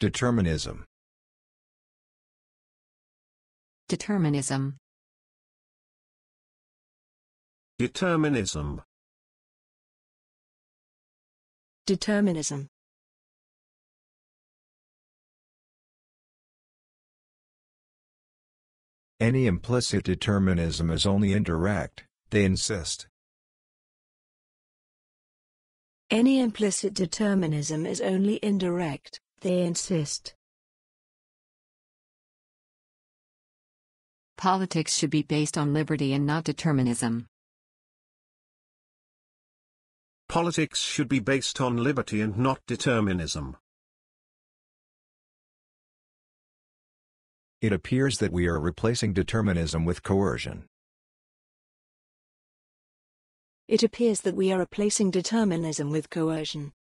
Determinism. Determinism. Determinism. Determinism. Any implicit determinism is only indirect, they insist. Any implicit determinism is only indirect, they insist. Politics should be based on liberty and not determinism. Politics should be based on liberty and not determinism. It appears that we are replacing determinism with coercion. It appears that we are replacing determinism with coercion.